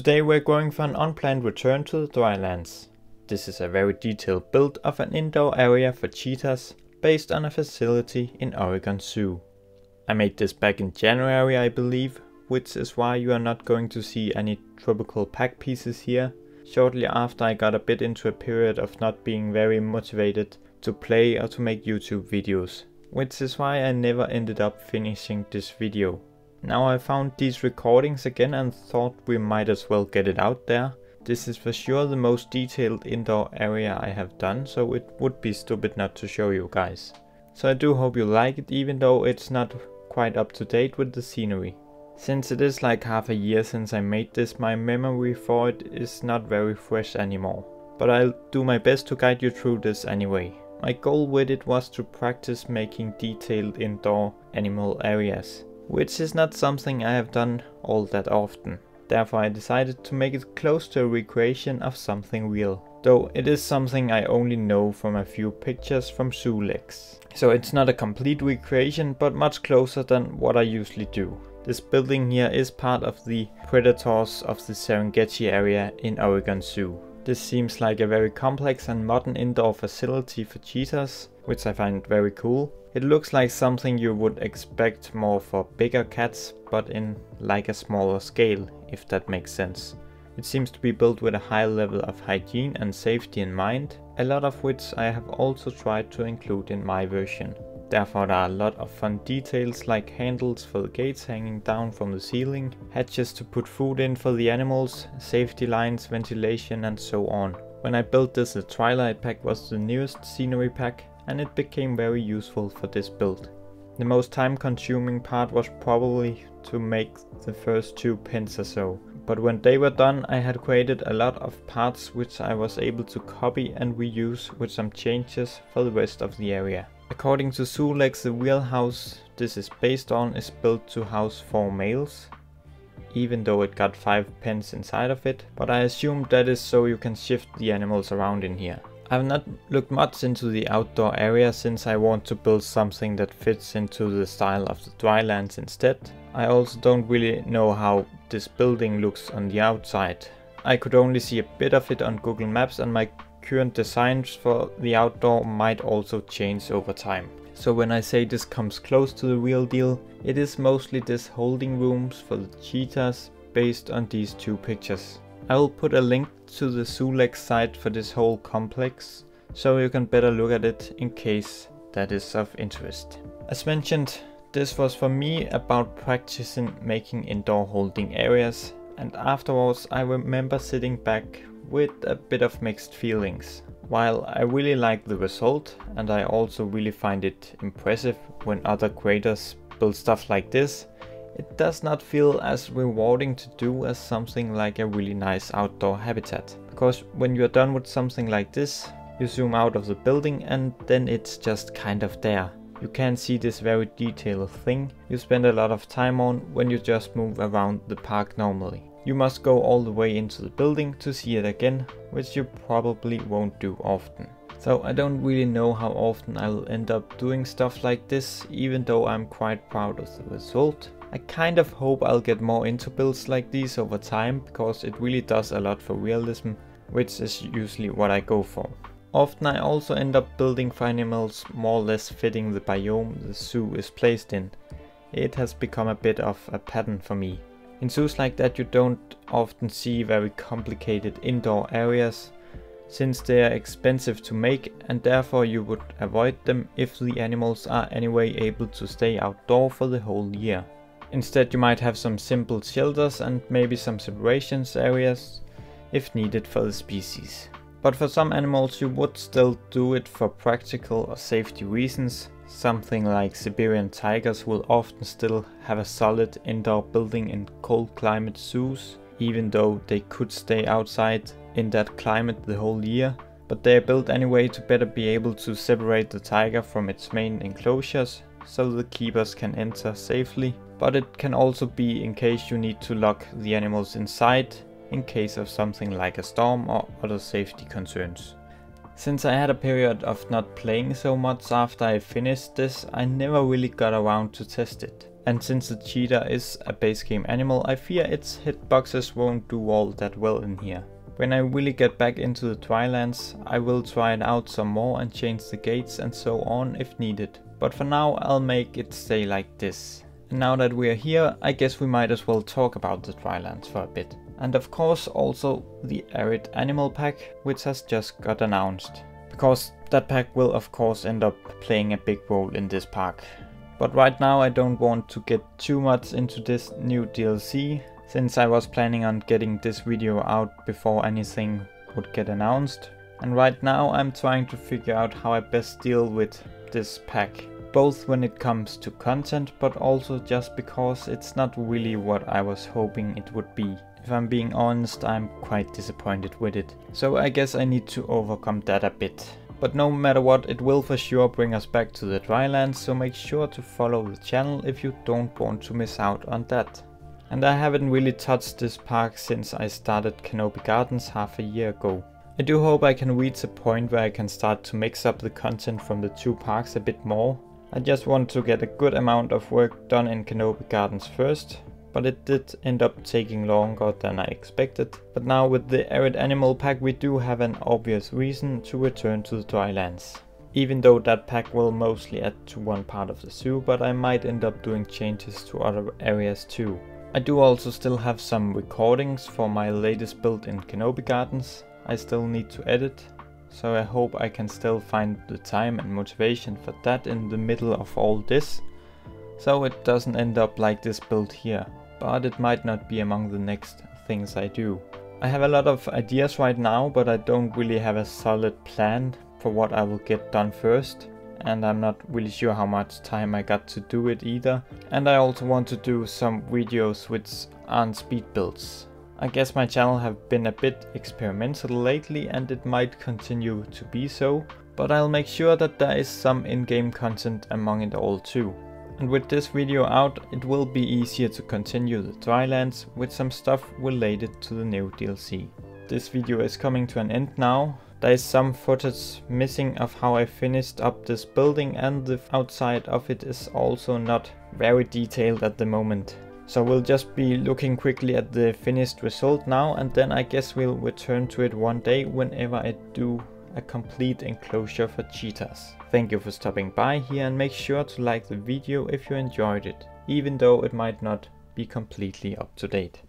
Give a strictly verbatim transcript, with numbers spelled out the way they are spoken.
Today we're going for an unplanned return to the drylands. This is a very detailed build of an indoor area for cheetahs based on a facility in Oregon Zoo. I made this back in January, I believe, which is why you are not going to see any tropical pack pieces here. Shortly after I got a bit into a period of not being very motivated to play or to make YouTube videos, which is why I never ended up finishing this video. Now I found these recordings again and thought we might as well get it out there. This is for sure the most detailed indoor area I have done, so it would be stupid not to show you guys. So I do hope you like it, even though it's not quite up to date with the scenery. Since it is like half a year since I made this, my memory for it is not very fresh anymore. But I'll do my best to guide you through this anyway. My goal with it was to practice making detailed indoor animal areas, which is not something I have done all that often. Therefore I decided to make it close to a recreation of something real, though it is something I only know from a few pictures from zoo legs. So it's not a complete recreation, but much closer than what I usually do. This building here is part of the Predators of the Serengeti area in Oregon Zoo. This seems like a very complex and modern indoor facility for cheetahs, which I find very cool. It looks like something you would expect more for bigger cats, but in like a smaller scale, if that makes sense. It seems to be built with a high level of hygiene and safety in mind, a lot of which I have also tried to include in my version. Therefore there are a lot of fun details like handles for the gates hanging down from the ceiling, hatches to put food in for the animals, safety lines, ventilation and so on. When I built this, the Twilight pack was the newest scenery pack, and it became very useful for this build. The most time consuming part was probably to make the first two pins or so, but when they were done I had created a lot of parts which I was able to copy and reuse with some changes for the rest of the area. According to Zoolex, the real house this is based on is built to house four males, even though it got five pens inside of it, but I assume that is so you can shift the animals around in here. I've not looked much into the outdoor area since I want to build something that fits into the style of the drylands instead. I also don't really know how this building looks on the outside. I could only see a bit of it on Google Maps, and my current designs for the outdoor might also change over time. So when I say this comes close to the real deal, it is mostly this holding rooms for the cheetahs based on these two pictures. I will put a link to the Zoolex site for this whole complex, so you can better look at it in case that is of interest. As mentioned, this was for me about practicing making indoor holding areas, and afterwards I remember sitting back with a bit of mixed feelings. While I really like the result, and I also really find it impressive when other creators build stuff like this, it does not feel as rewarding to do as something like a really nice outdoor habitat. Because when you're done with something like this, you zoom out of the building and then it's just kind of there. You can see this very detailed thing you spend a lot of time on when you just move around the park normally. You must go all the way into the building to see it again, which you probably won't do often. So I don't really know how often I'll end up doing stuff like this, even though I'm quite proud of the result. I kind of hope I'll get more into builds like these over time, because it really does a lot for realism, which is usually what I go for. Often I also end up building for animals more or less fitting the biome the zoo is placed in. It has become a bit of a pattern for me. In zoos like that you don't often see very complicated indoor areas, since they are expensive to make, and therefore you would avoid them if the animals are anyway able to stay outdoor for the whole year. Instead you might have some simple shelters and maybe some separations areas if needed for the species. But for some animals you would still do it for practical or safety reasons. Something like Siberian tigers will often still have a solid indoor building in cold climate zoos, even though they could stay outside in that climate the whole year. But they are built anyway to better be able to separate the tiger from its main enclosures, so the keepers can enter safely. But it can also be in case you need to lock the animals inside in case of something like a storm or other safety concerns. Since I had a period of not playing so much after I finished this, I never really got around to test it. And since the cheetah is a base game animal, I fear its hitboxes won't do all that well in here. When I really get back into the Twilands, I will try it out some more and change the gates and so on if needed. But for now, I'll make it stay like this. And now that we are here, I guess we might as well talk about the Twilands for a bit. And of course also the Arid Animal pack, which has just got announced. Because that pack will of course end up playing a big role in this park. But right now I don't want to get too much into this new D L C. Since I was planning on getting this video out before anything would get announced. And right now I'm trying to figure out how I best deal with this pack. Both when it comes to content, but also just because it's not really what I was hoping it would be. If I'm being honest, I'm quite disappointed with it. So I guess I need to overcome that a bit. But no matter what, it will for sure bring us back to the Drylands, so make sure to follow the channel if you don't want to miss out on that. And I haven't really touched this park since I started Canopy Gardens half a year ago. I do hope I can reach a point where I can start to mix up the content from the two parks a bit more. I just want to get a good amount of work done in Kenobi Gardens first, but it did end up taking longer than I expected. But now with the Arid Animal pack we do have an obvious reason to return to the Drylands. Even though that pack will mostly add to one part of the zoo, but I might end up doing changes to other areas too. I do also still have some recordings for my latest build in Kenobi Gardens I still need to edit, so I hope I can still find the time and motivation for that in the middle of all this, so it doesn't end up like this build here, but it might not be among the next things I do. I have a lot of ideas right now, but I don't really have a solid plan for what I will get done first. And I'm not really sure how much time I got to do it either. And I also want to do some videos which aren't speed builds. I guess my channel have been a bit experimental lately and it might continue to be so. But I'll make sure that there is some in-game content among it all too. And with this video out, it will be easier to continue the Drylands with some stuff related to the new D L C. This video is coming to an end now. There is some footage missing of how I finished up this building, and the outside of it is also not very detailed at the moment. So we'll just be looking quickly at the finished result now, and then I guess we'll return to it one day whenever I do a complete enclosure for cheetahs. Thank you for stopping by here and make sure to like the video if you enjoyed it, even though it might not be completely up to date.